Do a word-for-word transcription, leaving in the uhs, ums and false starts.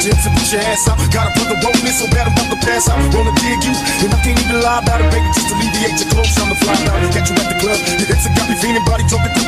gym, so push your ass out. Gotta put the road in, so bad I'm about to pass out. Wanna dig you, and I can't even lie about it, baby. Just alleviate your clothes, I'm the fly out. Catch you at the club, your ex got me feeling body talking.